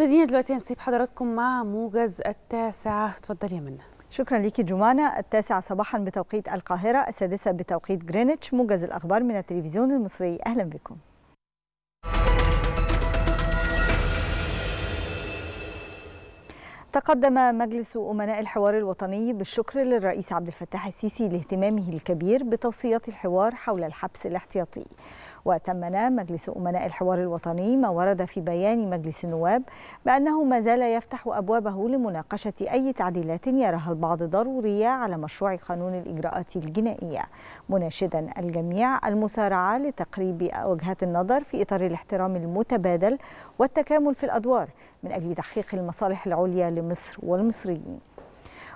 مشاهدينا دلوقتي هنسيب حضراتكم مع موجز التاسعة. تفضل يا منى. شكرا ليكي جمانة. 9 صباحا بتوقيت القاهرة، 6 بتوقيت جرينتش، موجز الأخبار من التلفزيون المصري. أهلا بكم. تقدم مجلس أمناء الحوار الوطني بالشكر للرئيس عبد الفتاح السيسي لاهتمامه الكبير بتوصيات الحوار حول الحبس الاحتياطي. وتمنى مجلس أمناء الحوار الوطني ما ورد في بيان مجلس النواب بأنه ما زال يفتح أبوابه لمناقشة أي تعديلات يراها البعض ضرورية على مشروع قانون الإجراءات الجنائية، مناشدا الجميع المسارعة لتقريب وجهات النظر في إطار الاحترام المتبادل والتكامل في الأدوار من أجل تحقيق المصالح العليا لمصر والمصريين.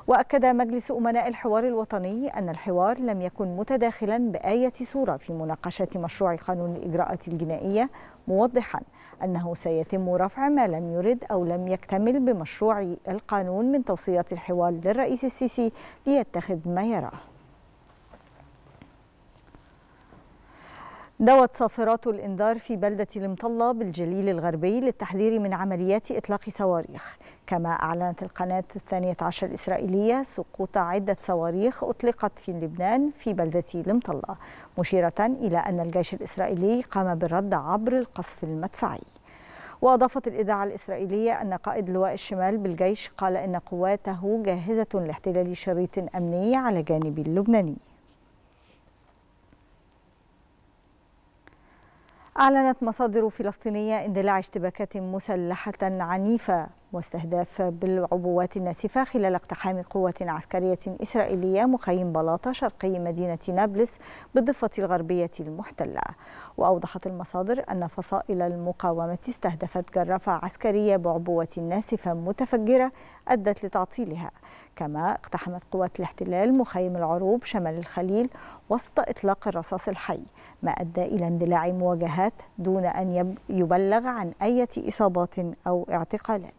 وأكد مجلس أمناء الحوار الوطني أن الحوار لم يكن متداخلا بأية صورة في مناقشة مشروع قانون الإجراءات الجنائية، موضحا أنه سيتم رفع ما لم يرد أو لم يكتمل بمشروع القانون من توصيات الحوار للرئيس السيسي ليتخذ ما يراه. دوت صافرات الإنذار في بلدة المطلة بالجليل الغربي للتحذير من عمليات إطلاق صواريخ، كما أعلنت القناة 12 الإسرائيلية سقوط عدة صواريخ أطلقت في لبنان في بلدة المطلة، مشيرة إلى أن الجيش الإسرائيلي قام بالرد عبر القصف المدفعي. وأضافت الإذاعة الإسرائيلية أن قائد لواء الشمال بالجيش قال إن قواته جاهزة لاحتلال شريط أمني على جانب اللبناني. أعلنت مصادر فلسطينية اندلاع اشتباكات مسلحة عنيفة واستهداف بالعبوات الناسفة خلال اقتحام قوة عسكرية إسرائيلية مخيم بلاطة شرقي مدينة نابلس بالضفة الغربية المحتلة. وأوضحت المصادر أن فصائل المقاومة استهدفت جرافة عسكرية بعبوة ناسفة متفجرة أدت لتعطيلها، كما اقتحمت قوات الاحتلال مخيم العروب شمال الخليل وسط إطلاق الرصاص الحي، ما أدى إلى اندلاع مواجهات دون أن يبلغ عن أي إصابات أو اعتقالات.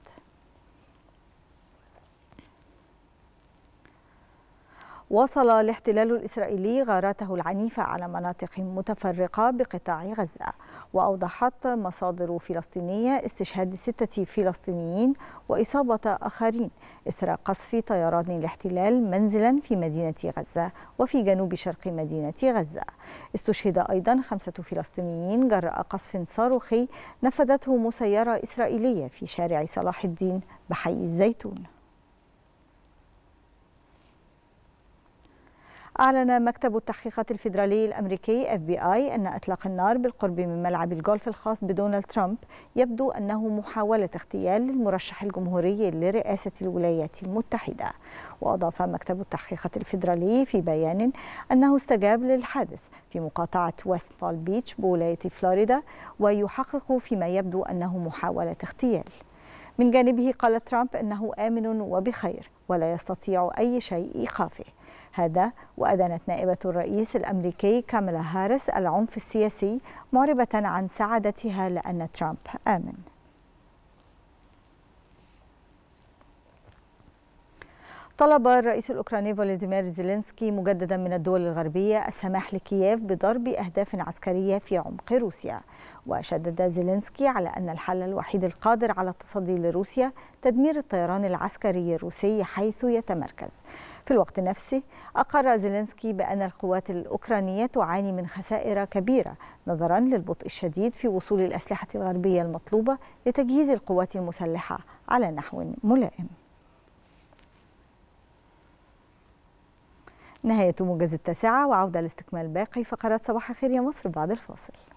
وصل الاحتلال الإسرائيلي غاراته العنيفة على مناطق متفرقة بقطاع غزة. وأوضحت مصادر فلسطينية استشهاد 6 فلسطينيين وإصابة آخرين إثر قصف طيران الاحتلال منزلا في مدينة غزة وفي جنوب شرق مدينة غزة. استشهد أيضا 5 فلسطينيين جراء قصف صاروخي نفذته مسيرة إسرائيلية في شارع صلاح الدين بحي الزيتون. أعلن مكتب التحقيقات الفيدرالي الأمريكي FBI أن إطلاق النار بالقرب من ملعب الجولف الخاص بدونالد ترامب يبدو أنه محاولة اغتيال للمرشح الجمهوري لرئاسة الولايات المتحدة. وأضاف مكتب التحقيقات الفيدرالي في بيان أنه استجاب للحادث في مقاطعة ويست بول بيتش بولاية فلوريدا، ويحقق فيما يبدو أنه محاولة اغتيال. من جانبه قال ترامب أنه آمن وبخير ولا يستطيع أي شيء إيقافه. هذا وأدانت نائبة الرئيس الأمريكي كاميلا هاريس العنف السياسي، معربة عن سعادتها لأن ترامب آمن. طلب الرئيس الأوكراني فولوديمير زيلينسكي مجددا من الدول الغربية السماح لكييف بضرب أهداف عسكرية في عمق روسيا. وشدد زيلينسكي على أن الحل الوحيد القادر على التصدي لروسيا تدمير الطيران العسكري الروسي حيث يتمركز. في الوقت نفسه أقر زيلينسكي بأن القوات الأوكرانية تعاني من خسائر كبيرة نظرا للبطء الشديد في وصول الأسلحة الغربية المطلوبة لتجهيز القوات المسلحة على نحو ملائم. نهاية موجز التاسعة، وعودة لاستكمال باقي فقرات صباح الخير يا مصر بعد الفاصل.